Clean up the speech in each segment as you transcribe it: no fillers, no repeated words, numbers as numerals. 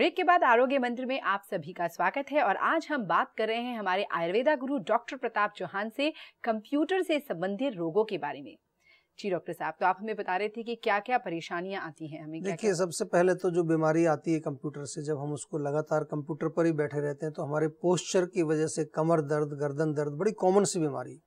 Break के बाद आरोग्य मंत्र में आप सभी का स्वागत है और आज हम बात कर रहे हैं हमारे आयुर्वेदा गुरु डॉक्टर प्रताप चौहान से कंप्यूटर से संबंधित रोगों के बारे में। जी डॉक्टर साहब, तो आप हमें बता रहे थे कि क्या क्या परेशानियां आती हैं हमें। देखिए, सबसे पहले तो जो बीमारी आती है कंप्यूटर से, जब हम उसको लगातार कंप्यूटर पर ही बैठे रहते हैं तो हमारे पोस्चर की वजह से कमर दर्द, गर्दन दर्द बड़ी कॉमन सी बीमारी।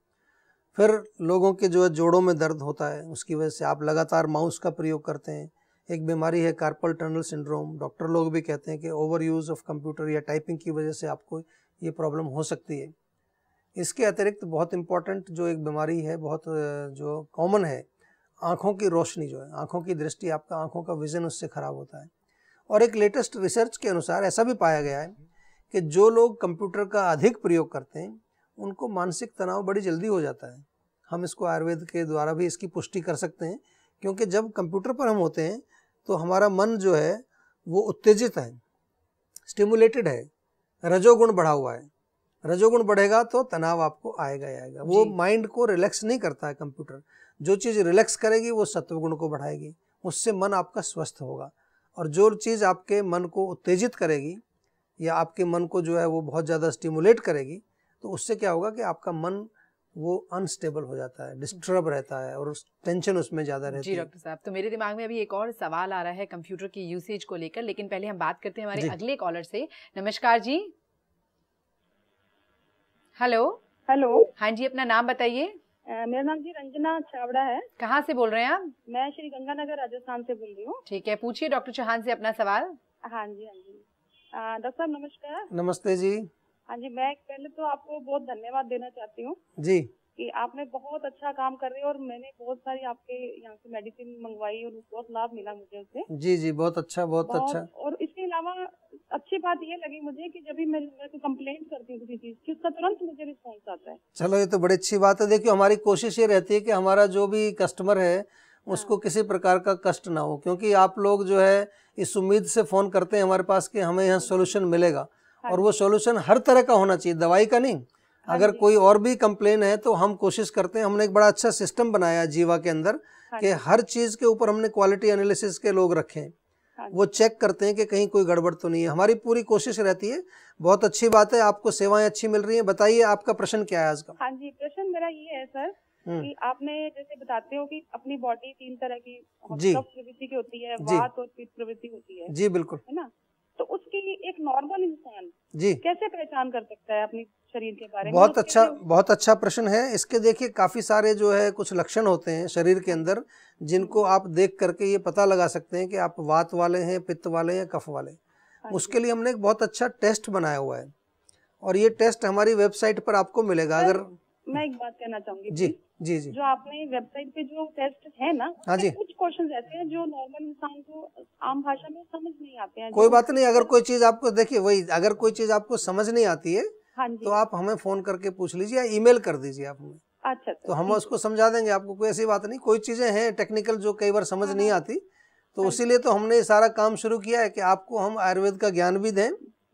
फिर लोगों के जो है जोड़ों में दर्द होता है, उसकी वजह से आप लगातार माउस का प्रयोग करते हैं। एक बीमारी है कार्पल टनल सिंड्रोम, डॉक्टर लोग भी कहते हैं कि ओवर यूज़ ऑफ कंप्यूटर या टाइपिंग की वजह से आपको ये प्रॉब्लम हो सकती है। इसके अतिरिक्त बहुत इम्पॉर्टेंट जो एक बीमारी है, बहुत जो कॉमन है, आँखों की रोशनी जो है, आँखों की दृष्टि, आपका आँखों का विज़न उससे ख़राब होता है। और एक लेटेस्ट रिसर्च के अनुसार ऐसा भी पाया गया है कि जो लोग कंप्यूटर का अधिक प्रयोग करते हैं उनको मानसिक तनाव बड़ी जल्दी हो जाता है। हम इसको आयुर्वेद के द्वारा भी इसकी पुष्टि कर सकते हैं, क्योंकि जब कंप्यूटर पर हम होते हैं तो हमारा मन जो है वो उत्तेजित है, स्टिमुलेटेड है, रजोगुण बढ़ा हुआ है। रजोगुण बढ़ेगा तो तनाव आपको आएगा ही आएगा। वो माइंड को रिलैक्स नहीं करता है कंप्यूटर। जो चीज़ रिलैक्स करेगी वो सत्वगुण को बढ़ाएगी, उससे मन आपका स्वस्थ होगा। और जो चीज़ आपके मन को उत्तेजित करेगी या आपके मन को जो है वो बहुत ज़्यादा स्टिमुलेट करेगी तो उससे क्या होगा कि आपका मन वो अनस्टेबल हो जाता है, डिस्टर्ब रहता है और टेंशन उसमें ज़्यादा रहती है। जी डॉक्टर साहब, तो मेरे दिमाग में अभी एक और सवाल आ रहा है कंप्यूटर की यूसेज को लेकर, लेकिन पहले हम बात करते हैं हमारे अगले कॉलर से। नमस्कार जी। हेलो। हेलो। हाँ जी, अपना नाम बताइए। मेरा नाम जी रंजना चावड़ा है। कहाँ से बोल रहे हैं आप? मैं श्री गंगा नगर राजस्थान से बोल रही हूँ। ठीक है, पूछिए डॉक्टर चौहान से अपना सवाल। हाँ जी, हाँ जी। डॉक्टर साहब नमस्कार। नमस्ते जी। हाँ जी, मैं पहले तो आपको बहुत धन्यवाद देना चाहती हूँ जी कि आपने बहुत अच्छा काम कर रहे हो और मैंने बहुत सारी आपके यहाँ से मेडिसिन मंगवाई और बहुत लाभ मिला मुझे उससे। जी जी, बहुत अच्छा, बहुत अच्छा। और इसके अलावा अच्छी बात ये लगी मुझे कि जब भी मैं तो कंप्लेंट करती हूँ किसी चीज की, उसका तुरंत मुझे रिस्पॉन्स आता है। चलो, ये तो बड़ी अच्छी बात है। देखियो, हमारी कोशिश ये रहती है कि हमारा जो भी कस्टमर है उसको किसी प्रकार का कष्ट ना हो, क्योंकि आप लोग जो है इस उम्मीद से फोन करते हैं हमारे पास कि हमें यहाँ सोल्यूशन मिलेगा। और वो सॉल्यूशन हर तरह का होना चाहिए, दवाई का नहीं। अगर कोई और भी कंप्लेन है तो हम कोशिश करते हैं। हमने एक बड़ा अच्छा सिस्टम बनाया जीवा के अंदर कि हर चीज़ के ऊपर हमने क्वालिटी एनालिसिस के लोग रखे हैं, वो चेक करते हैं कि कहीं कोई गड़बड़ तो नहीं है। हमारी पूरी कोशिश रहती है। बहुत अच्छी बात है, आपको सेवाएं अच्छी मिल रही हैं। बताइए, आपका प्रश्न क्या है आज का? हाँ जी, प्रश्न मेरा ये है सर कि आपने जैसे बताते हो कि अपनी बॉडी तीन तरह की प्रवृत्ति की होती है, वात और पित्त प्रवृत्ति होती है। जी बिल्कुल, है ना। तो उसके लिए एक नॉर्मल इंसान जी कैसे पहचान कर सकता है अपने शरीर के बारे में? बहुत अच्छा प्रश्न है। इसके देखिए काफी सारे जो है कुछ लक्षण होते हैं शरीर के अंदर, जिनको आप देख करके ये पता लगा सकते हैं कि आप वात वाले हैं, पित्त वाले हैं, कफ वाले। उसके लिए हमने एक बहुत अच्छा टेस्ट बनाया हुआ है और ये टेस्ट हमारी वेबसाइट पर आपको मिलेगा। अगर मैं एक बात कहना चाहूंगी जी जी जी, जो आपने वेबसाइट पे जो टेस्ट है ना, हाँ जी, कुछ क्वेश्चन ऐसे हैं जो नॉर्मल इंसान को आम भाषा में समझ नहीं आते हैं। कोई बात नहीं, अगर कोई चीज आपको देखिए वही, अगर कोई चीज आपको समझ नहीं आती है, हाँ जी, तो आप हमें फोन करके पूछ लीजिए या ईमेल कर दीजिए आप हमें। अच्छा, तो हम उसको समझा देंगे आपको। कोई ऐसी बात नहीं, कोई चीजें हैं टेक्निकल जो कई बार समझ नहीं आती, तो इसीलिए तो हमने सारा काम शुरू किया है कि आपको हम आयुर्वेद का ज्ञान भी दें,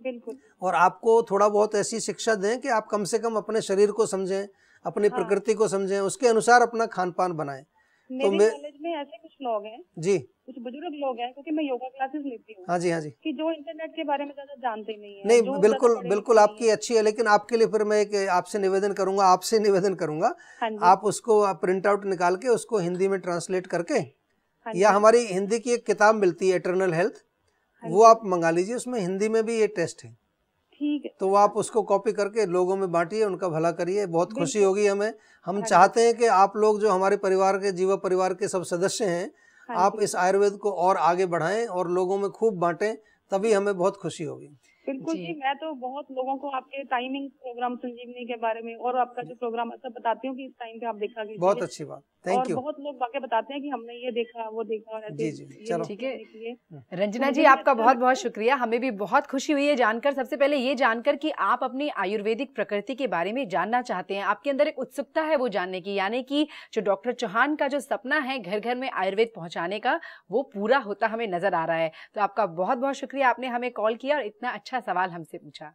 बिल्कुल, और आपको थोड़ा बहुत ऐसी शिक्षा दें कि आप कम से कम अपने शरीर को समझें, अपनी प्रकृति को समझें, उसके अनुसार अपना खान पान बनाएं। मेरे कॉलेज में ऐसे कुछ लोग हैं जी, कुछ बुजुर्ग लोग हैं, क्योंकि मैं योगा क्लासेस लेती हूँ। हाँ जी, हाँ जी, कि जो इंटरनेट के बारे में ज्यादा जानते नहीं है। नहीं, बिल्कुल बिल्कुल आपकी अच्छी है, लेकिन आपके लिए फिर मैं एक आपसे निवेदन करूंगा आप उसको प्रिंट आउट निकाल के उसको हिंदी में ट्रांसलेट करके, या हमारी हिंदी की एक किताब मिलती है इटर्नल हेल्थ, वो आप मंगा लीजिए, उसमें हिंदी में भी ये टेस्ट है। ठीक है, तो आप उसको कॉपी करके लोगों में बांटिए, उनका भला करिए, बहुत खुशी होगी हमें। हम चाहते हैं कि आप लोग जो हमारे परिवार के, जीवा परिवार के सब सदस्य हैं, आप इस आयुर्वेद को और आगे बढ़ाएं और लोगों में खूब बांटें, तभी हमें बहुत खुशी होगी। बिल्कुल जी, मैं तो बहुत लोगों को आपके टाइमिंग प्रोग्राम संजीवनी के बारे में और आपका जो प्रोग्राम सब बताती हूँ कि इस टाइम पे आप देखा कीजिए। बहुत अच्छी बात, थैंक यू। बहुत लोग वाकई बताते हैं कि हमने ये देखा, वो देखा। और जी जी, चलो ठीक है। रंजना जी, आपका बहुत बहुत शुक्रिया, हमें भी बहुत खुशी हुई है जानकर। सबसे पहले ये जानकर कि आप अपनी आयुर्वेदिक प्रकृति के बारे में जानना चाहते हैं, आपके अंदर एक उत्सुकता है वो जानने की, यानी कि जो डॉक्टर चौहान का जो सपना है घर घर में आयुर्वेद पहुँचाने का, वो पूरा होता हमें नजर आ रहा है। तो आपका बहुत बहुत शुक्रिया, आपने हमें कॉल किया और इतना अच्छा सवाल हमसे पूछा।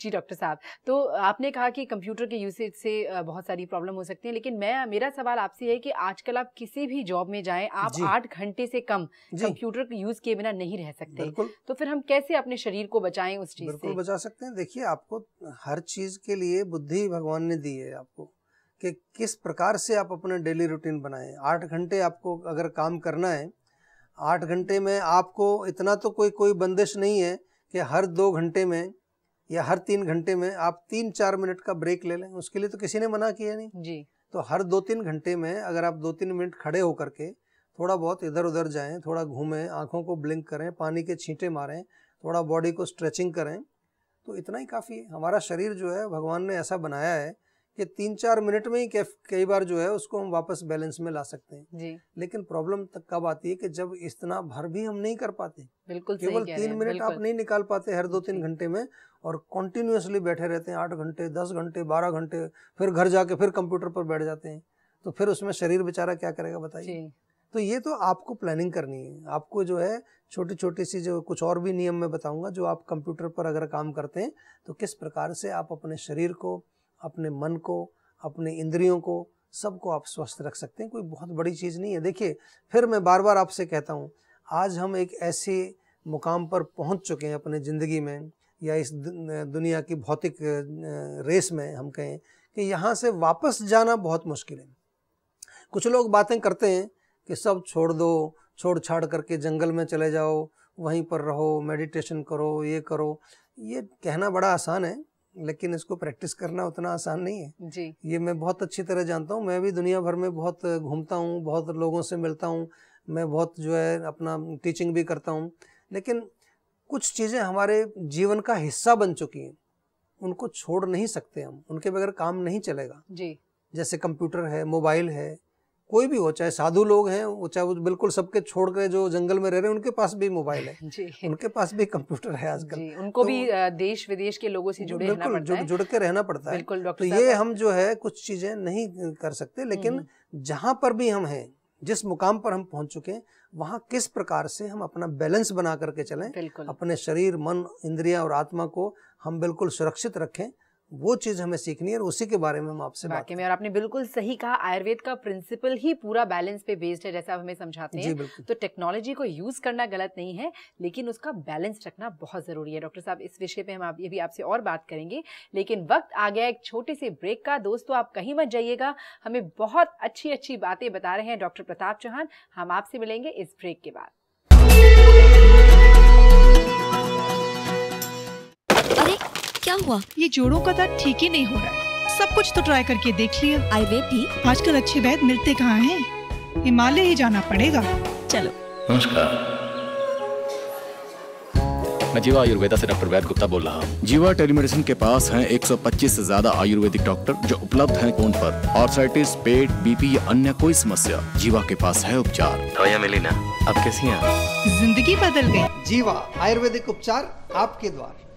जी डॉक्टर साहब, तो आपने कहा कि कंप्यूटर के यूसेज से बहुत सारी प्रॉब्लम हो सकती है, लेकिन मेरा सवाल आपसे है कि आजकल आप किसी भी जॉब में जाएं, आप 8 घंटे से कम कंप्यूटर के यूज किए बिना नहीं रह सकते, तो फिर हम कैसे अपने शरीर को बचाएं उस चीज से? बिल्कुल बचा सकते हैं। देखिए, आपको हर चीज के लिए बुद्धि भगवान ने दी है आपको कि किस प्रकार से आप अपना डेली रूटीन बनाएं। 8 घंटे आपको अगर काम करना है, 8 घंटे में आपको इतना तो कोई बंदिश नहीं है कि हर 2 घंटे में या हर 3 घंटे में आप 3-4 मिनट का ब्रेक ले लें, उसके लिए तो किसी ने मना किया नहीं जी। तो हर 2-3 घंटे में अगर आप 2-3 मिनट खड़े होकर के थोड़ा बहुत इधर उधर जाएं, थोड़ा घूमें, आंखों को ब्लिंक करें, पानी के छींटे मारें, थोड़ा बॉडी को स्ट्रेचिंग करें, तो इतना ही काफ़ी है। हमारा शरीर जो है भगवान ने ऐसा बनाया है कि 3-4 मिनट में ही कई बार जो है उसको हम वापस बैलेंस में ला सकते हैं जी। लेकिन प्रॉब्लम तक कब आती है कि जब इतना भर भी हम नहीं कर पाते, केवल 3 मिनट आप नहीं निकाल पाते हर 2-3 घंटे में, और कंटिन्यूअसली बैठे रहते हैं 8 घंटे, 10 घंटे, 12 घंटे, फिर घर जाके फिर कंप्यूटर पर बैठ जाते हैं, तो फिर उसमें शरीर बेचारा क्या करेगा बताइए। तो ये तो आपको प्लानिंग करनी है, आपको जो है छोटी छोटी सी जो कुछ और भी नियम मैं बताऊंगा, जो आप कंप्यूटर पर अगर काम करते हैं तो किस प्रकार से आप अपने शरीर को, अपने मन को, अपने इंद्रियों को, सबको आप स्वस्थ रख सकते हैं। कोई बहुत बड़ी चीज़ नहीं है। देखिए, फिर मैं बार बार आपसे कहता हूँ, आज हम एक ऐसे मुकाम पर पहुँच चुके हैं अपने ज़िंदगी में या इस दुनिया की भौतिक रेस में, हम कहें कि यहाँ से वापस जाना बहुत मुश्किल है। कुछ लोग बातें करते हैं कि सब छोड़ दो, छोड़ छाड़ करके जंगल में चले जाओ, वहीं पर रहो, मेडिटेशन करो, ये करो। ये कहना बड़ा आसान है, लेकिन इसको प्रैक्टिस करना उतना आसान नहीं है जी। ये मैं बहुत अच्छी तरह जानता हूँ। मैं भी दुनिया भर में बहुत घूमता हूँ, बहुत लोगों से मिलता हूँ, मैं बहुत जो है अपना टीचिंग भी करता हूँ, लेकिन कुछ चीज़ें हमारे जीवन का हिस्सा बन चुकी हैं, उनको छोड़ नहीं सकते हम, उनके बगैर काम नहीं चलेगा जी। जैसे कंप्यूटर है, मोबाइल है, कोई भी हो, चाहे साधु लोग हैं, वो चाहे वो बिल्कुल सबके छोड़ कर जो जंगल में रह रहे हैं, उनके पास भी मोबाइल है जी, उनके पास भी कंप्यूटर है आजकल, उनको तो भी देश विदेश के लोगों से जुड़े रहना पड़ता है, जुड़ के रहना पड़ता है। तो ये हम जो है कुछ चीज़ें नहीं कर सकते, लेकिन जहाँ पर भी हम हैं, जिस मुकाम पर हम पहुँच चुके हैं, वहाँ किस प्रकार से हम अपना बैलेंस बना करके चलें, अपने शरीर, मन, इंद्रिया और आत्मा को हम बिल्कुल सुरक्षित रखें, वो चीज़ हमें सीखनी है, और उसी के बारे में हम आपसे बात में। और आपने बिल्कुल सही कहा, आयुर्वेद का प्रिंसिपल ही पूरा बैलेंस पे बेस्ड है, जैसा आप हमें समझाते हैं। तो टेक्नोलॉजी को यूज करना गलत नहीं है, लेकिन उसका बैलेंस रखना बहुत जरूरी है। डॉक्टर साहब, इस विषय पे हम ये भी आपसे और बात करेंगे, लेकिन वक्त आ गया एक छोटे से ब्रेक का। दोस्तों, आप कहीं मत जाइएगा, हमें बहुत अच्छी अच्छी बातें बता रहे हैं डॉक्टर प्रताप चौहान। हम आपसे मिलेंगे इस ब्रेक के बाद। क्या हुआ, ये जोड़ों का दर्द ठीक ही नहीं हो रहा है। सब कुछ तो ट्राई करके देख लिया, आयुर्वेद भी, आजकल अच्छे वैद्य मिलते कहाँ हैं, हिमालय ही जाना पड़ेगा। चलो, नमस्कार, मैं जीवा आयुर्वेदा से डॉक्टर वैद्य गुप्ता बोल रहा हूँ। जीवा टेलीमेडिसिन के पास हैं 125 से ज्यादा आयुर्वेदिक डॉक्टर जो उपलब्ध हैं फोन पर। आर्थराइटिस, पेट, बीपी या अन्य कोई समस्या, जीवा के पास है उपचार। दवाइयाँ मिली ना, अब कैसी हैं? जिंदगी बदल गयी। जीवा आयुर्वेदिक उपचार आपके द्वार।